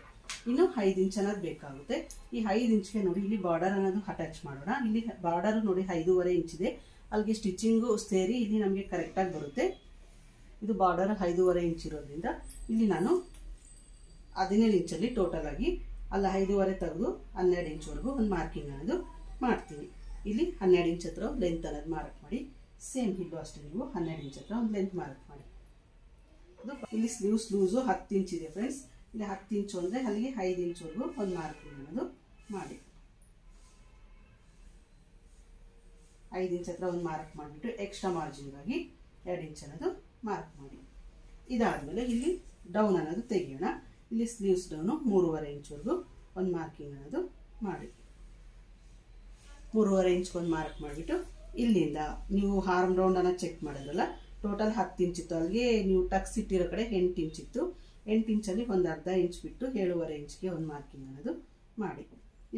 ಇನ್ನು 5 ಇಂಚ್ ಅನ್ನೋದು ಬೇಕಾಗುತ್ತೆ ಈ 5 ಇಂಚ್ಗೆ ನೋಡಿ ಇಲ್ಲಿ ಬಾರ್ಡರ್ ಅನ್ನೋದು ಅಟ್ಯಾಚ್ ಮಾಡೋಣ ಇಲ್ಲಿ ಬಾರ್ಡರ್ ನೋಡಿ 5.5 ಇಂಚ್ ಇದೆ ಅಲ್ಲಿಗೆ ಸ್ಟಿಚಿಂಗ್ ಸೇರಿ ಇಲ್ಲಿ ನಮಗೆ ಕರೆಕ್ಟ್ ಆಗಿ ಬರುತ್ತೆ ಇದು ಬಾರ್ಡರ್ 5.5 ಇಂಚ್ ಇರೋದ್ರಿಂದ ಇಲ್ಲಿ ನಾನು 17 ಇಂಚಲ್ಲಿ ಟೋಟಲ್ ಆಗಿ ಅಲ್ಲಿ 5.5 ತೆಗೆದು 12 ಇಂಚ್ ವರೆಗೂ ಒಂದು ಮಾರ್ಕಿಂಗ್ ಅನ್ನೋದು ಮಾಡ್ತೀನಿ ಇಲ್ಲಿ 12 ಇಂಚ್ ಹತ್ರ ಲೆಂತ್ ಅನ್ನೋದು ಮಾರ್ಕ್ ಮಾಡಿ ಸೇಮ್ ಇಲ್ಲೂ ಅಷ್ಟೇ ನೀವು 12 ಇಂಚ್ ಹತ್ರ ಒಂದು ಲೆಂತ್ ಮಾರ್ಕ್ ಮಾಡಿ ಇಲ್ಲಿ ಸ್ಲೀವ್ಸ್ ಲೂಸು 10 ಇಂಚ್ ಇದೆ ಫ್ರೆಂಡ್ಸ್ ಇಲ್ಲಿ 10 ಇಂಚು ಅಂದರೆ ಅಲ್ಲಿಗೆ 5 ಇಂಚ್ವರೆಗೂ ಒಂದು ಮಾರ್ಕಿಂಗ್ ಅನ್ನೋದು ಮಾಡಿ 5 ಇಂಚ್ ಹತ್ರ ಒಂದು ಮಾರ್ಕ್ ಮಾಡಿಬಿಟ್ಟು ಎಕ್ಸ್ಟ್ರಾ ಮಾರ್ಜಿನ್ಗಾಗಿ 2 ಇಂಚ್ ಅನ್ನೋದು ಮಾರ್ಕ್ ಮಾಡಿ ಇದಾದಮೇಲೆ ಇಲ್ಲಿ ಡೌನ್ ಅನ್ನೋದು ತೆಗಿಯೋಣ ಇಲ್ಲಿ ಸ್ಲೀವ್ಸ್ ಡೌನು 3.5 ಇಂಚ್ವರೆಗೂ ಒಂದು ಮಾರ್ಕಿಂಗ್ ಅನ್ನೋದು ಮಾಡಿ 3.5 ಇಂಚ್ಗೆ ಒಂದು ಮಾರ್ಕ್ ಮಾಡಿಬಿಟ್ಟು ಇಲ್ಲಿಂದ ನೀವು ಹಾರ್ಮ್ ರೌಂಡ್ ಅನ್ನೋ ಚೆಕ್ ಮಾಡಿದ್ರಲ್ಲ ಟೋಟಲ್ 10 ಇಂಚ್ ಇತ್ತು ಅಲ್ಲಿಗೆ ನೀವು ಟಕ್ಸ್ ಇಟ್ಟಿರೋ ಕಡೆ 8 ಇಂಚ್ ಇತ್ತು 8 ಇಂಚಲ್ಲಿ ಒಂದು ಅರ್ಧ ಇಂಚ್ ಬಿಟ್ಟು 7.5 ಇಂಚ್ಗೆ ಒಂದು ಮಾರ್ಕಿಂಗ್ ಅನ್ನೋದು ಮಾಡಿ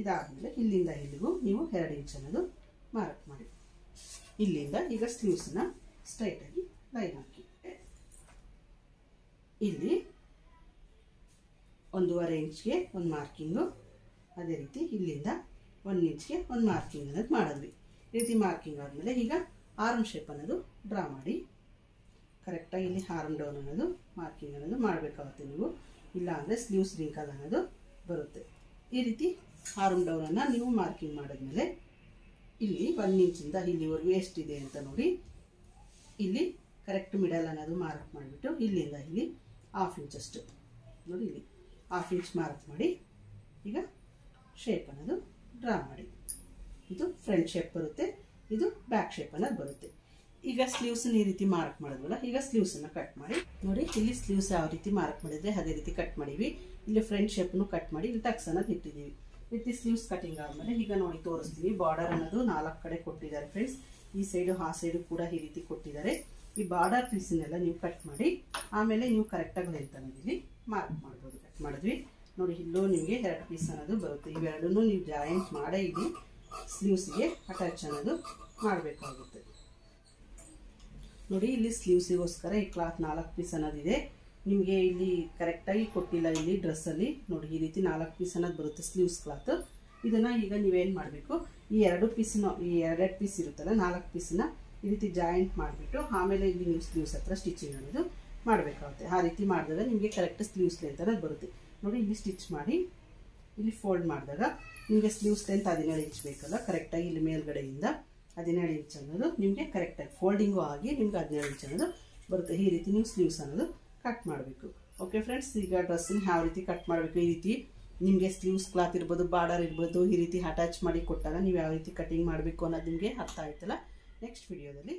ಇದಾದಮೇಲೆ ಇಲ್ಲಿಂದ ಇಲ್ಲಿಗೂ ನೀವು 2 ಇಂಚ್ ಅನ್ನೋದು ಮಾರ್ಕ್ ಮಾಡಿ ಇಲ್ಲಿಂದ ಈಗ ಸ್ಲೀವ್ಸನ್ನ ಸ್ಟ್ರೈಟಾಗಿ ಲೈನ್ ಹಾಕಿ ಇಲ್ಲಿ 1.5 ಇಂಚ್ಗೆ ಒಂದು ಮಾರ್ಕಿಂಗು ಅದೇ ರೀತಿ ಇಲ್ಲಿಂದ 1 ಇಂಚ್ಗೆ ಒಂದು ಮಾರ್ಕಿಂಗ್ ಅನ್ನೋದು ಮಾಡಿದ್ವಿ ಈ ರೀತಿ ಮಾರ್ಕಿಂಗ್ ಆದಮೇಲೆ ಈಗ ಆರ್ಮ್ ಶೇಪ್ ಅನ್ನೋದು ಡ್ರಾ ಮಾಡಿ ಕರೆಕ್ಟಾಗಿ ಇಲ್ಲಿ ಹಾರ್ಮ್ ಡೌನ್ ಅನ್ನೋದು ಮಾರ್ಕಿಂಗ್ ಅನ್ನೋದು ಮಾಡಬೇಕಾಗುತ್ತೆ ನೀವು ಇಲ್ಲ ಅಂದರೆ ಸ್ಲೀವ್ಸ್ ರಿಂಕಲ್ ಅನ್ನೋದು ಬರುತ್ತೆ ಈ ರೀತಿ ಹಾರ್ಮ್ ಡೌನನ್ನು ನೀವು ಮಾರ್ಕಿಂಗ್ ಮಾಡಿದ್ಮೇಲೆ ಇಲ್ಲಿ 1 ಇಂಚಿಂದ ಇಲ್ಲಿವರೆಗೂ ಎಷ್ಟಿದೆ ಅಂತ ನೋಡಿ ಇಲ್ಲಿ ಕರೆಕ್ಟ್ ಮಿಡಲ್ ಅನ್ನೋದು ಮಾರ್ಕ್ ಮಾಡಿಬಿಟ್ಟು ಇಲ್ಲಿಂದ ಇಲ್ಲಿ 1/2 ಇಂಚ್ ಅಷ್ಟು ನೋಡಿ ಇಲ್ಲಿ 1/2 ಇಂಚ್ ಮಾರ್ಕ್ ಮಾಡಿ ಈಗ ಶೇಪ್ ಅನ್ನೋದು ಡ್ರಾ ಮಾಡಿ ಇದು ಫ್ರಂಟ್ ಶೇಪ್ ಬರುತ್ತೆ ಇದು ಬ್ಯಾಕ್ ಶೇಪ್ ಅನ್ನೋದು ಬರುತ್ತೆ ಈಗ ಸ್ಲೀವ್ಸನ್ನು ಈ ರೀತಿ ಮಾರ್ಕ್ ಮಾಡಿದ್ವಲ್ಲ ಈಗ ಸ್ಲೀವ್ಸನ್ನು ಕಟ್ ಮಾಡಿ ನೋಡಿ ಇಲ್ಲಿ ಸ್ಲೀವ್ಸ್ ಯಾವ ರೀತಿ ಮಾರ್ಕ್ ಮಾಡಿದರೆ ಅದೇ ರೀತಿ ಕಟ್ ಮಾಡಿವಿ ಇಲ್ಲಿ ಫ್ರಂಟ್ ಶೇಪ್ನು ಕಟ್ ಮಾಡಿ ಇಲ್ಲಿ ಟಕ್ಸ್ ಅನ್ನೋದು ಇಟ್ಟಿದ್ದೀವಿ ಈ ರೀತಿ ಸ್ಲೀವ್ಸ್ ಕಟಿಂಗ್ ಆದಮೇಲೆ ಈಗ ನೋಡಿ ತೋರಿಸ್ತೀವಿ ಬಾರ್ಡರ್ ಅನ್ನೋದು 4 ಕಡೆ ಕೊಟ್ಟಿದ್ದಾರೆ ಫ್ರೆಂಡ್ಸ್ ಈ ಸೈಡು ಆ ಸೈಡು ಕೂಡ ಈ ರೀತಿ ಕೊಟ್ಟಿದ್ದಾರೆ ಈ ಬಾರ್ಡರ್ ಪೀಸನ್ನೆಲ್ಲ ನೀವು ಕಟ್ ಮಾಡಿ ಆಮೇಲೆ ನೀವು ಕರೆಕ್ಟಾಗಿ ಲೆಂತ್ ಅನ್ನೋದಿಲ್ಲಿ ಮಾರ್ಕ್ ಮಾಡ್ಬೋದು ಕಟ್ ಮಾಡಿದ್ವಿ ನೋಡಿ ಇಲ್ಲೂ ನಿಮಗೆ 2 ಪೀಸ್ ಅನ್ನೋದು ಬರುತ್ತೆ ಇವೆರಡನ್ನೂ ನೀವು ಜಾಯಿಂಟ್ ಮಾಡೇ ಇಲ್ಲಿ ಸ್ಲೀವ್ಸ್ಗೆ ಅಟ್ಯಾಚ್ ಅನ್ನೋದು ಮಾಡಬೇಕಾಗುತ್ತೆ ನೋಡಿ ಇಲ್ಲಿ ಸ್ಲೀವ್ಸಿಗೋಸ್ಕರ ಈ ಕ್ಲಾತ್ 4 ಪೀಸ್ ಅನ್ನೋದಿದೆ ನಿಮಗೆ ಇಲ್ಲಿ ಕರೆಕ್ಟಾಗಿ ಕೊಟ್ಟಿಲ್ಲ ಇಲ್ಲಿ ಡ್ರೆಸ್ಸಲ್ಲಿ ನೋಡಿ ಈ ರೀತಿ 4 ಪೀಸ್ ಅನ್ನೋದು ಬರುತ್ತೆ ಸ್ಲೀವ್ಸ್ ಕ್ಲಾತ್ ಇದನ್ನು ಈಗ ನೀವೇನು ಮಾಡಬೇಕು ಈ 2 ಪೀಸನ್ನು ಈ 2 ಪೀಸ್ ಇರುತ್ತಲ್ಲ 4 ಪೀಸನ್ನ ಈ ರೀತಿ ಜಾಯಿಂಟ್ ಮಾಡಿಬಿಟ್ಟು ಆಮೇಲೆ ಇಲ್ಲಿ ನೀವು ಸ್ಲೀವ್ಸ್ ಹತ್ರ ಸ್ಟಿಚಿಂಗ್ ಅನ್ನೋದು ಮಾಡಬೇಕಾಗುತ್ತೆ ಆ ರೀತಿ ಮಾಡಿದಾಗ ನಿಮಗೆ ಕರೆಕ್ಟ್ ಸ್ಲೀವ್ಸ್ ಲೆಂತ್ ಅನ್ನೋದು ಬರುತ್ತೆ ನೋಡಿ ಇಲ್ಲಿ ಸ್ಟಿಚ್ ಮಾಡಿ ಇಲ್ಲಿ ಫೋಲ್ಡ್ ಮಾಡಿದಾಗ ನಿಮಗೆ ಸ್ಲೀವ್ಸ್ ಲೆಂತ್ 17 ಇಂಚ್ ಬೇಕಲ್ಲ ಕರೆಕ್ಟಾಗಿ ಇಲ್ಲಿ ಮೇಲ್ಗಡೆಯಿಂದ 17 ಇಂಚ್ ಅನ್ನೋದು ನಿಮಗೆ ಕರೆಕ್ಟಾಗಿ ಫೋಲ್ಡಿಂಗು ಆಗಿ ನಿಮ್ಗೆ 17 ಇಂಚ್ ಅನ್ನೋದು ಬರುತ್ತೆ ಈ ರೀತಿ ನೀವು ಸ್ಲೀವ್ಸ್ ಅನ್ನೋದು ಕಟ್ ಮಾಡಬೇಕು ಓಕೆ ಫ್ರೆಂಡ್ಸ್ ಈಗ ಡ್ರೆಸ್ಸಿನ ಯಾವ ರೀತಿ ಕಟ್ ಮಾಡಬೇಕು ಈ ರೀತಿ ನಿಮಗೆ ಸ್ಲೀವ್ಸ್ ಕ್ಲಾತ್ ಇರ್ಬೋದು ಬಾರ್ಡರ್ ಇರ್ಬೋದು ಈ ರೀತಿ ಅಟ್ಯಾಚ್ ಮಾಡಿ ಕೊಟ್ಟಾಗ ನೀವು ಯಾವ ರೀತಿ ಕಟಿಂಗ್ ಮಾಡಬೇಕು ಅನ್ನೋದು ನಿಮಗೆ ಅರ್ಥ ಆಯ್ತಲ್ಲ ನೆಕ್ಸ್ಟ್ ವಿಡಿಯೋದಲ್ಲಿ